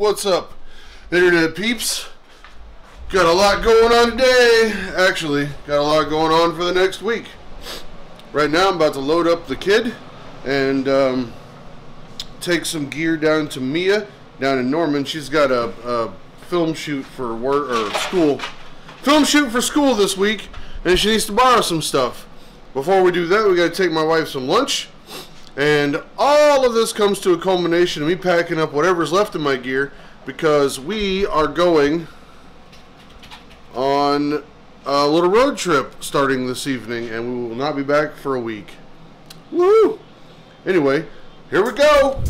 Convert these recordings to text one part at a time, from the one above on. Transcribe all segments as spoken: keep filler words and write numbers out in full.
What's up, internet peeps? Got a lot going on today. Actually, got a lot going on for the next week. Right now, I'm about to load up the kid and um, take some gear down to Mia, down in Norman. She's got a, a film shoot for work or school, film shoot for school this week, and she needs to borrow some stuff. Before we do that, we got to take my wife some lunch. And all of this comes to a culmination of me packing up whatever's left of my gear, because we are going on a little road trip starting this evening, and we will not be back for a week. Woo! Anyway, here we go!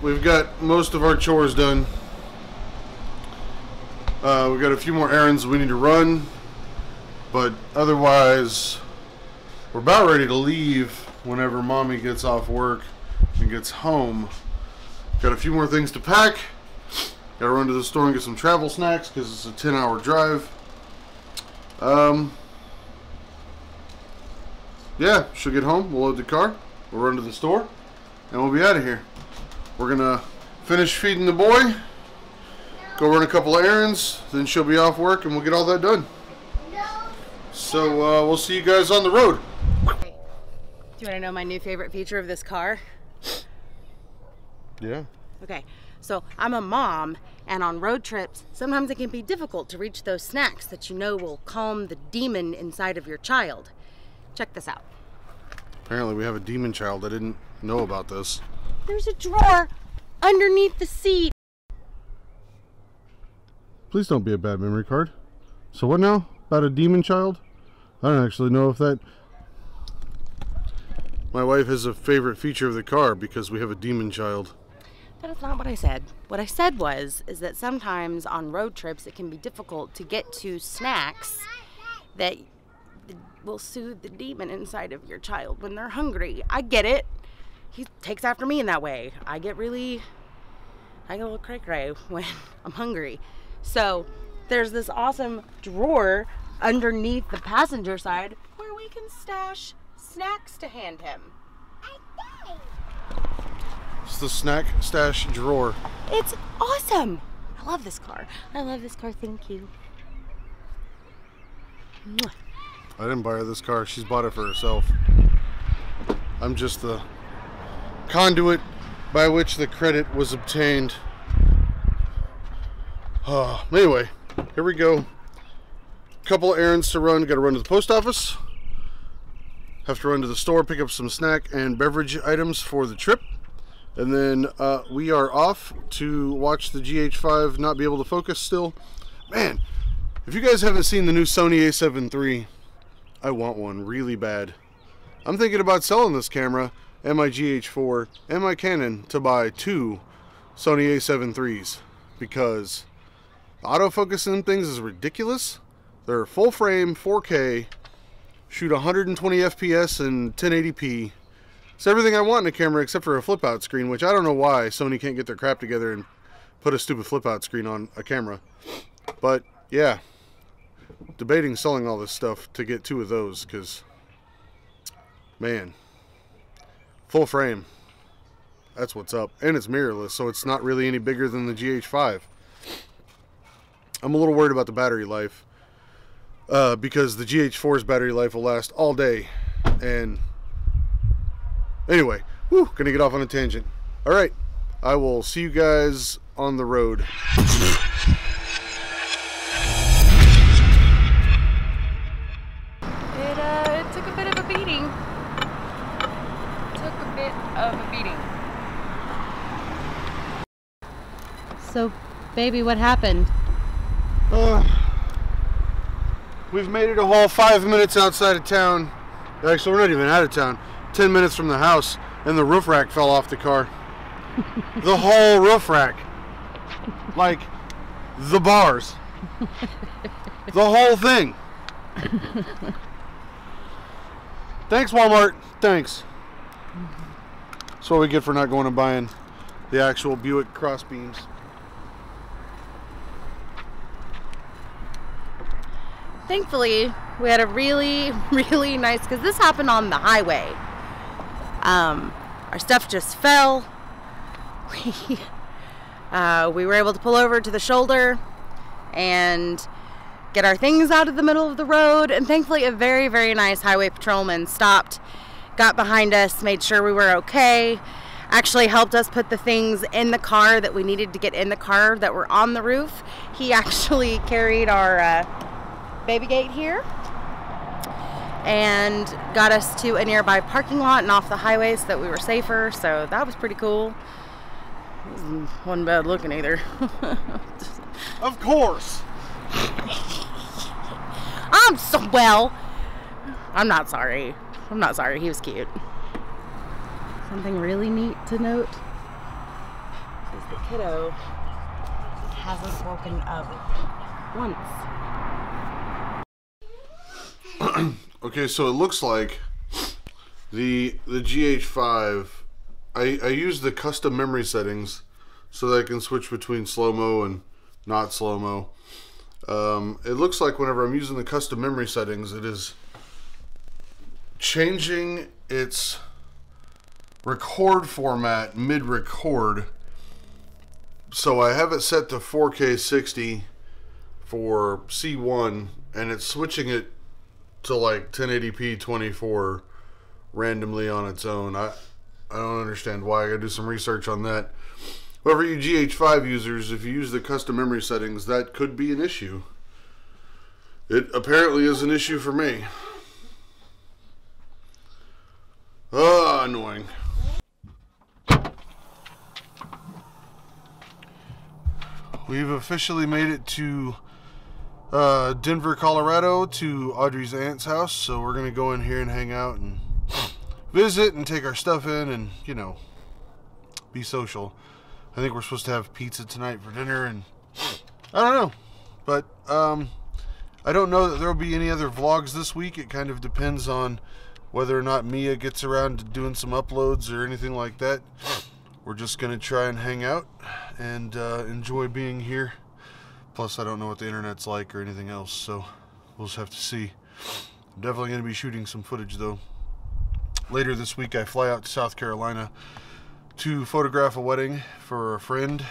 We've got most of our chores done. Uh, we've got a few more errands we need to run, but otherwise we're about ready to leave whenever mommy gets off work and gets home. Got a few more things to pack. Gotta run to the store and get some travel snacks because it's a ten hour drive. Um, yeah, she'll get home, we'll load the car, we'll run to the store, and we'll be out of here. We're going to finish feeding the boy, go run a couple of errands, then she'll be off work and we'll get all that done. So uh, we'll see you guys on the road. Do you want to know my new favorite feature of this car? Yeah. Okay, so I'm a mom, and on road trips, sometimes it can be difficult to reach those snacks that you know will calm the demon inside of your child. Check this out. Apparently we have a demon child. I didn't know about this. There's a drawer underneath the seat. Please don't be a bad memory card. So what now? About a demon child? I don't actually know if that... My wife has a favorite feature of the car because we have a demon child. That's not what I said. What I said was, is that sometimes on road trips it can be difficult to get to snacks that will soothe the demon inside of your child when they're hungry. I get it. He takes after me in that way. I get really, I get a little cray cray when I'm hungry. So there's this awesome drawer underneath the passenger side where we can stash snacks to hand him. It's the snack stash drawer. It's awesome. I love this car. I love this car. Thank you. I didn't buy her this car. She's bought it for herself. I'm just the conduit by which the credit was obtained. Uh, anyway, here we go. Couple errands to run. Got to run to the post office. Have to run to the store, pick up some snack and beverage items for the trip. And then uh, we are off to watch the G H five not be able to focus still. Man, if you guys haven't seen the new Sony A seven three, I want one really bad. I'm thinking about selling this camera and my G H four and my Canon to buy two Sony A seven threes, because autofocus in them things is ridiculous. They're full frame, four K, shoot one hundred twenty F P S and ten eighty P. It's everything I want in a camera except for a flip out screen, which I don't know why Sony can't get their crap together and put a stupid flip out screen on a camera. But yeah, debating selling all this stuff to get two of those, because man, full frame, that's what's up. And it's mirrorless, so it's not really any bigger than the G H five. I'm a little worried about the battery life, uh, because the G H four's battery life will last all day. And anyway, whew, gonna get off on a tangent. All right, I will see you guys on the road. So, baby, what happened? Uh, we've made it a whole five minutes outside of town. Actually, we're not even out of town. Ten minutes from the house, and the roof rack fell off the car. The whole roof rack. Like, the bars. The whole thing. Thanks, Walmart. Thanks. That's what we get for not going and buying the actual Buick cross beams. Thankfully, we had a really, really nice, because this happened on the highway. Um, our stuff just fell. We, uh, we were able to pull over to the shoulder and get our things out of the middle of the road. And thankfully, a very, very nice highway patrolman stopped, got behind us, made sure we were okay, actually helped us put the things in the car that we needed to get in the car that were on the roof. He actually carried our uh, baby gate here and got us to a nearby parking lot and off the highway so that we were safer. So that was pretty cool. It wasn't bad looking either. Of course. I'm so well. I'm not sorry. I'm not sorry. He was cute. Something really neat to note is the kiddo hasn't woken up once. Okay, so it looks like the the G H five. I I use the custom memory settings so that I can switch between slow mo and not slow mo. Um, it looks like whenever I'm using the custom memory settings, it is changing its record format mid-record. So I have it set to four K sixty for C one, and it's switching it to like ten eighty p twenty-four randomly on its own. I, I don't understand why. I gotta do some research on that. However, you G H five users, if you use the custom memory settings, that could be an issue. It apparently is an issue for me. Oh, annoying. We've officially made it to uh, Denver, Colorado, to Audrey's aunt's house, so we're going to go in here and hang out and visit and take our stuff in and, you know, be social. I think we're supposed to have pizza tonight for dinner, and I don't know, but um, I don't know that there will be any other vlogs this week. It kind of depends on whether or not Mia gets around to doing some uploads or anything like that. We're just going to try and hang out and uh, enjoy being here. Plus, I don't know what the internet's like or anything else, so we'll just have to see. I'm definitely going to be shooting some footage, though. Later this week, I fly out to South Carolina to photograph a wedding for a friend,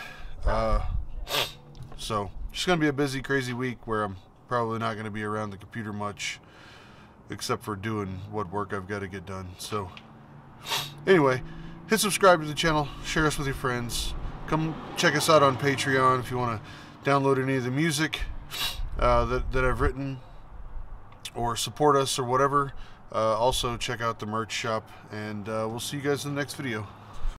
uh, so just gonna be a busy, crazy week where I'm probably not gonna be around the computer much, except for doing what work I've got to get done. So anyway, hit subscribe to the channel, share us with your friends, come check us out on Patreon if you want to download any of the music uh, that, that I've written, or support us or whatever. Uh, also check out the merch shop, and uh, we'll see you guys in the next video.